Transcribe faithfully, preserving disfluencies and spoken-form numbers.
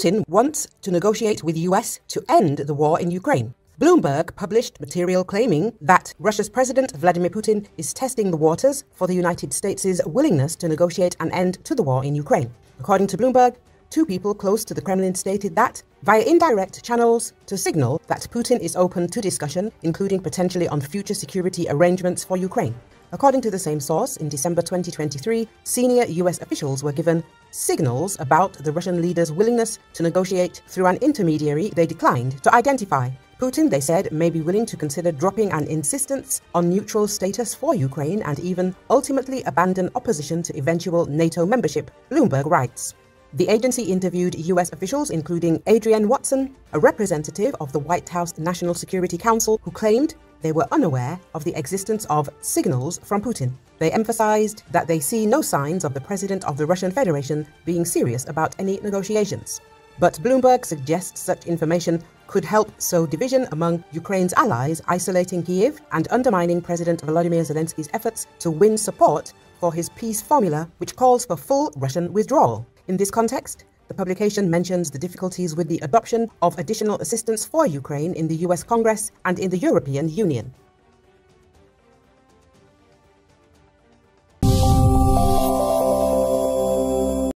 Putin wants to negotiate with the U S to end the war in Ukraine. Bloomberg published material claiming that Russia's President Vladimir Putin is testing the waters for the United States' willingness to negotiate an end to the war in Ukraine. According to Bloomberg, two people close to the Kremlin stated that, via indirect channels, to signal that Putin is open to discussion, including potentially on future security arrangements for Ukraine. According to the same source, in December twenty twenty-three, senior U S officials were given signals about the Russian leader's willingness to negotiate through an intermediary they declined to identify. Putin, they said, may be willing to consider dropping an insistence on neutral status for Ukraine and even ultimately abandon opposition to eventual NATO membership, Bloomberg writes. The agency interviewed U S officials, including Adrian Watson, a representative of the White House National Security Council, who claimed they were unaware of the existence of signals from Putin. They emphasized that they see no signs of the president of the Russian Federation being serious about any negotiations. But Bloomberg suggests such information could help sow division among Ukraine's allies, isolating Kyiv and undermining President Volodymyr Zelensky's efforts to win support for his peace formula, which calls for full Russian withdrawal. In this context, the publication mentions the difficulties with the adoption of additional assistance for Ukraine in the U S Congress and in the European Union.